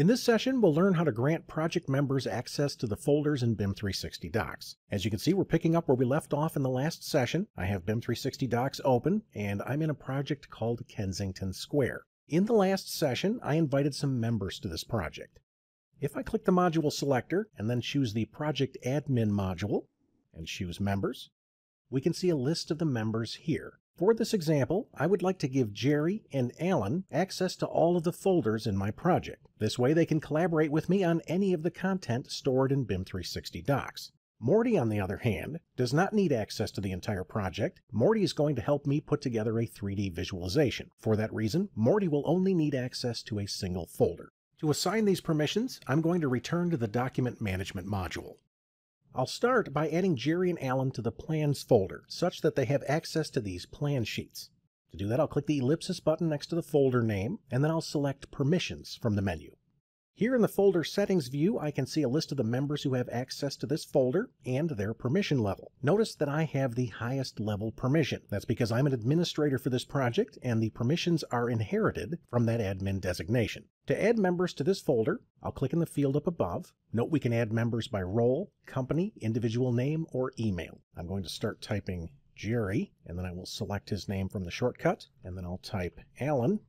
In this session, we'll learn how to grant project members access to the folders in BIM 360 Docs. As you can see, we're picking up where we left off in the last session. I have BIM 360 Docs open, and I'm in a project called Kensington Square. In the last session, I invited some members to this project. If I click the module selector and then choose the Project Admin module and choose Members, we can see a list of the members here. For this example, I would like to give Jerry and Alan access to all of the folders in my project. This way they can collaborate with me on any of the content stored in BIM 360 Docs. Morty, on the other hand, does not need access to the entire project. Morty is going to help me put together a 3D visualization. For that reason, Morty will only need access to a single folder. To assign these permissions, I'm going to return to the Document Management module. I'll start by adding Jerry and Alan to the Plans folder, such that they have access to these plan sheets. To do that, I'll click the ellipsis button next to the folder name, and then I'll select Permissions from the menu. Here in the Folder Settings view, I can see a list of the members who have access to this folder and their permission level. Notice that I have the highest level permission. That's because I'm an administrator for this project, and the permissions are inherited from that admin designation. To add members to this folder, I'll click in the field up above. Note we can add members by role, company, individual name, or email. I'm going to start typing Jerry, and then I will select his name from the shortcut, and then I'll type Alan,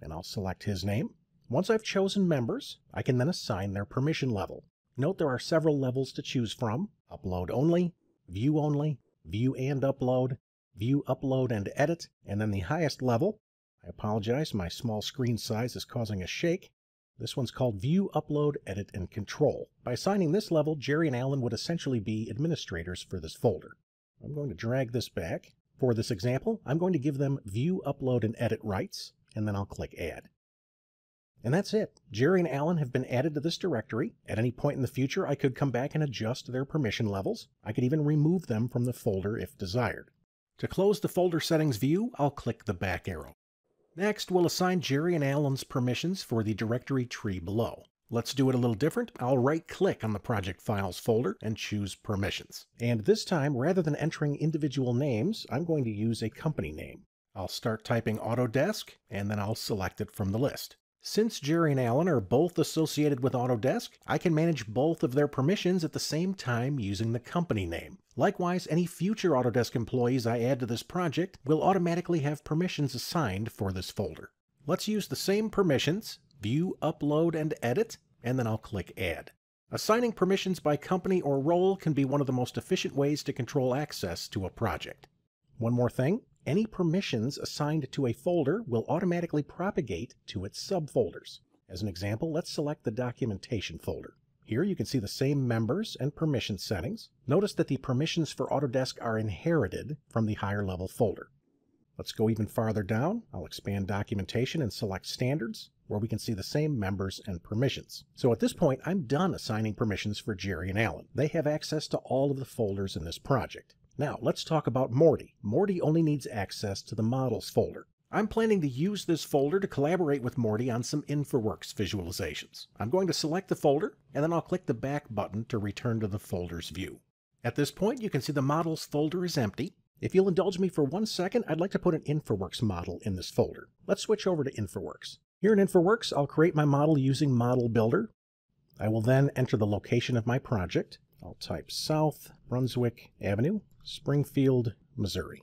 and I'll select his name. Once I've chosen members, I can then assign their permission level. Note there are several levels to choose from: Upload Only, View and Upload, View, Upload and Edit, and then the highest level. I apologize, my small screen size is causing a shake. This one's called View, Upload, Edit, and Control. By assigning this level, Jerry and Alan would essentially be administrators for this folder. I'm going to drag this back. For this example, I'm going to give them View, Upload, and Edit rights, and then I'll click Add. And that's it. Jerry and Alan have been added to this directory. At any point in the future, I could come back and adjust their permission levels. I could even remove them from the folder if desired. To close the Folder Settings view, I'll click the back arrow. Next, we'll assign Jerry and Alan's permissions for the directory tree below. Let's do it a little different. I'll right-click on the Project Files folder and choose Permissions. And this time, rather than entering individual names, I'm going to use a company name. I'll start typing Autodesk, and then I'll select it from the list. Since Jerry and Alan are both associated with Autodesk, I can manage both of their permissions at the same time using the company name. Likewise, any future Autodesk employees I add to this project will automatically have permissions assigned for this folder. Let's use the same permissions, View, Upload, and Edit, and then I'll click Add. Assigning permissions by company or role can be one of the most efficient ways to control access to a project. One more thing. Any permissions assigned to a folder will automatically propagate to its subfolders. As an example, let's select the Documentation folder. Here you can see the same members and permission settings. Notice that the permissions for Autodesk are inherited from the higher level folder. Let's go even farther down. I'll expand Documentation and select Standards, where we can see the same members and permissions. So at this point, I'm done assigning permissions for Jerry and Alan. They have access to all of the folders in this project. Now, let's talk about Morty. Morty only needs access to the Models folder. I'm planning to use this folder to collaborate with Morty on some InfraWorks visualizations. I'm going to select the folder, and then I'll click the back button to return to the Folders view. At this point, you can see the Models folder is empty. If you'll indulge me for 1 second, I'd like to put an InfraWorks model in this folder. Let's switch over to InfraWorks. Here in InfraWorks, I'll create my model using Model Builder. I will then enter the location of my project. I'll type South Brunswick Avenue, Springfield, Missouri.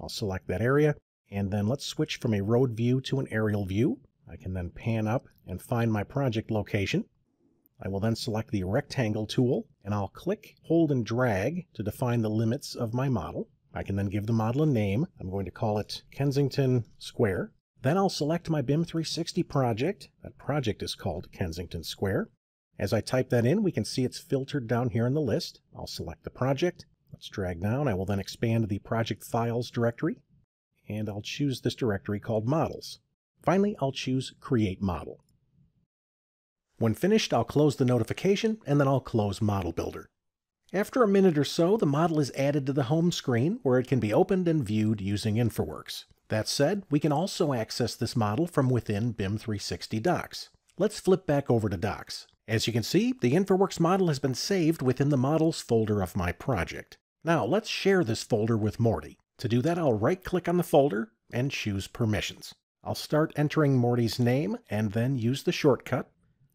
I'll select that area, and then let's switch from a road view to an aerial view. I can then pan up and find my project location. I will then select the rectangle tool, and I'll click, hold, and drag to define the limits of my model. I can then give the model a name. I'm going to call it Kensington Square. Then I'll select my BIM 360 project. That project is called Kensington Square. As I type that in, we can see it's filtered down here in the list. I'll select the project. Let's drag down. I will then expand the Project Files directory, and I'll choose this directory called Models. Finally, I'll choose Create Model. When finished, I'll close the notification, and then I'll close Model Builder. After a minute or so, the model is added to the home screen, where it can be opened and viewed using InfraWorks. That said, we can also access this model from within BIM 360 Docs. Let's flip back over to Docs. As you can see, the InfraWorks model has been saved within the Models folder of my project. Now, let's share this folder with Morty. To do that, I'll right-click on the folder and choose Permissions. I'll start entering Morty's name and then use the shortcut.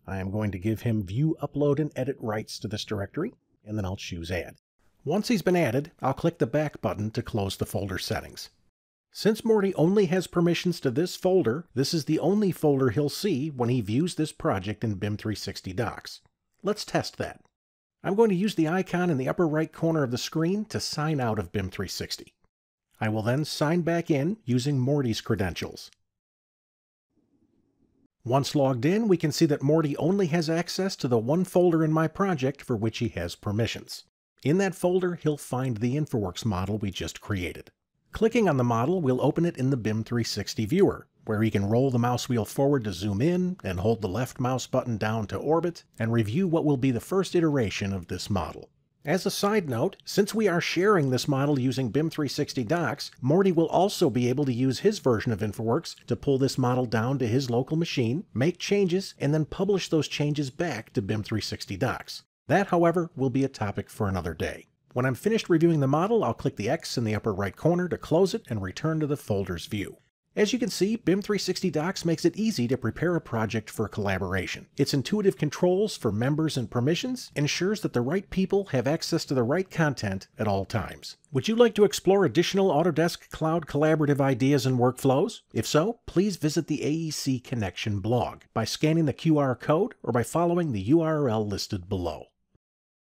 I am going to give him view, upload, and edit rights to this directory, and then I'll choose add. Once he's been added, I'll click the back button to close the folder settings. Since Morty only has permissions to this folder, this is the only folder he'll see when he views this project in BIM 360 Docs. Let's test that. I'm going to use the icon in the upper right corner of the screen to sign out of BIM 360. I will then sign back in using Morty's credentials. Once logged in, we can see that Morty only has access to the one folder in my project for which he has permissions. In that folder, he'll find the InfraWorks model we just created. Clicking on the model will open it in the BIM 360 viewer, where he can roll the mouse wheel forward to zoom in and hold the left mouse button down to orbit and review what will be the first iteration of this model. As a side note, since we are sharing this model using BIM 360 Docs, Morty will also be able to use his version of InfraWorks to pull this model down to his local machine, make changes, and then publish those changes back to BIM 360 Docs. That, however, will be a topic for another day. When I'm finished reviewing the model, I'll click the X in the upper right corner to close it and return to the folder's view. As you can see, BIM 360 Docs makes it easy to prepare a project for collaboration. Its intuitive controls for members and permissions ensures that the right people have access to the right content at all times. Would you like to explore additional Autodesk Cloud collaborative ideas and workflows? If so, please visit the AEC Connection blog by scanning the QR code or by following the URL listed below.